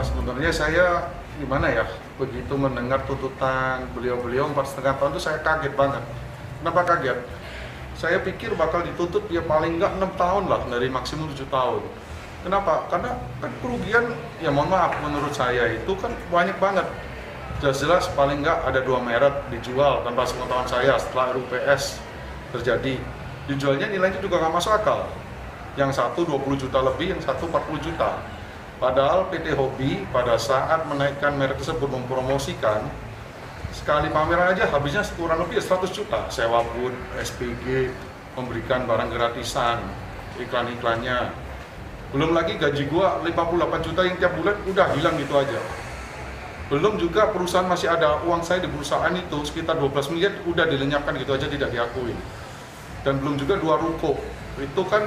Sebenarnya saya gimana ya, begitu mendengar tuntutan beliau 4,5 tahun itu saya kaget banget. Kenapa kaget? Saya pikir bakal dituntut ya paling nggak 6 tahun lah, dari maksimum 7 tahun. Kenapa? Karena kan kerugian, ya mohon maaf, menurut saya itu kan banyak banget. Jelas-jelas paling nggak ada 2 merek dijual tanpa sepengetahuan saya setelah RUPS terjadi. Dijualnya nilainya juga nggak masuk akal. Yang satu 20 juta lebih, yang satu 40 juta. Padahal PT. Hobi pada saat menaikkan merek tersebut, mempromosikan, sekali pameran aja habisnya kurang lebih 100 juta. Sewa booth, SPG, memberikan barang gratisan, iklan-iklannya. Belum lagi gaji gua 58 juta yang tiap bulan udah hilang gitu aja. Belum juga perusahaan masih ada, uang saya di perusahaan itu sekitar 12 miliar udah dilenyapkan gitu aja, tidak diakui. Dan belum juga 2 ruko. Itu kan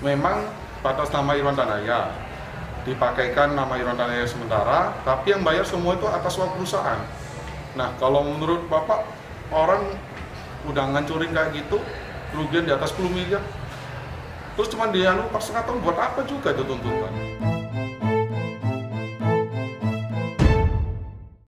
memang atas nama Yurantanaya. Dipakaikan nama Irwan Tanaya sementara, tapi yang bayar semua itu atas uang perusahaan. Nah, kalau menurut Bapak, orang udah ngancurin kayak gitu, kerugian di atas 10 miliar, terus cuma dia 4,5 tahun, buat apa juga itu tuntutan?